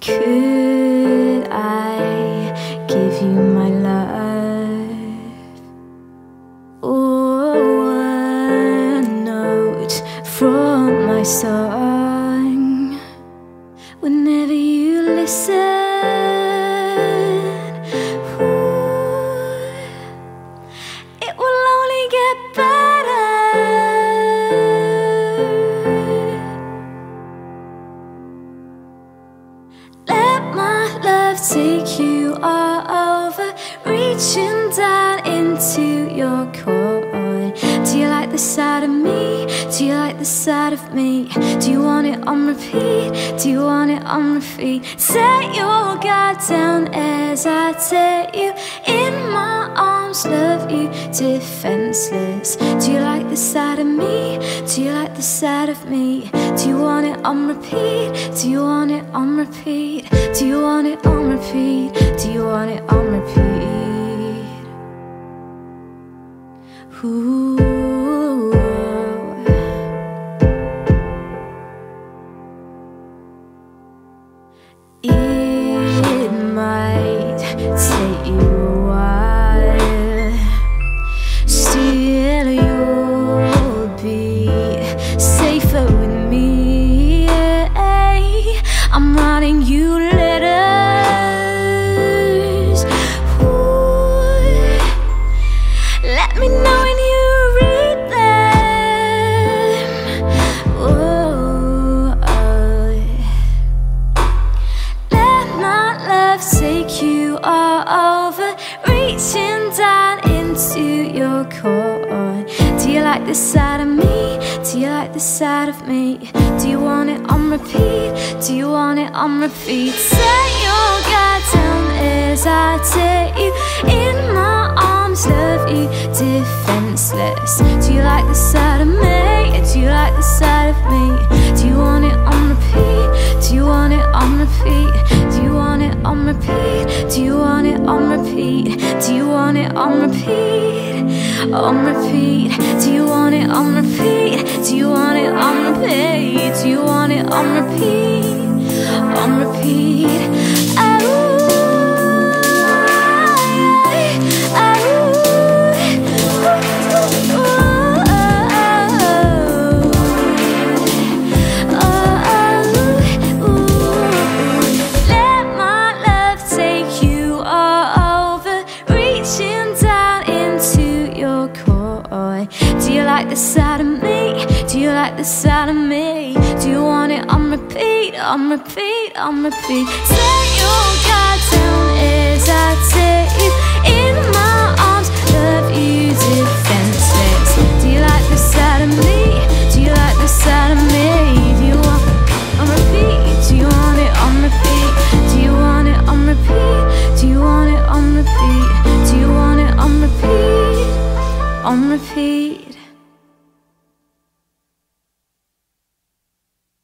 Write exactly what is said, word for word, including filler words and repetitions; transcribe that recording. Could I give you my love? Or one note from my song? Whenever you listen, ooh, it will only get better. Take you all over, reaching down into your core. Do you like the side of me? Do you like the side of me? Do you want it on repeat? Do you want it on repeat? Set your guard down as I take you in my arms, love you defenseless. Do you like the side of me? Do you like the side of me? Do you want it on repeat? Do you want it on repeat? Do you want it on repeat? Do you want it on repeat? Ooh. It might take you a while. Still you'll be safer with me. I'm writing you core. Do you like the side of me? Do you like the side of me? Do you want it on repeat? Do you want it on repeat? Set your guard down as I take you in my arms, love you defenseless. Do you like the side of me? Do you like the side of me? Do you want it on repeat? Do you want it on repeat? Do you want it on repeat? Do you want it on repeat? Do you want it on repeat? On repeat, do you want it on repeat? Do you want it on repeat? Do you want it on repeat? On repeat, oh. Let my love take you all over, reaching down into your core. Do you like the side of me? Do you like the side of me? Do you want it on repeat? On repeat, on repeat. Set your guard down as I take you in my arms, love you defenseless. Do you like the side of me? Do you like the side of me? Do you want it on repeat? Do you want it on repeat? Do you want it on repeat? Do you want it on repeat? Do you want it on repeat? On repeat.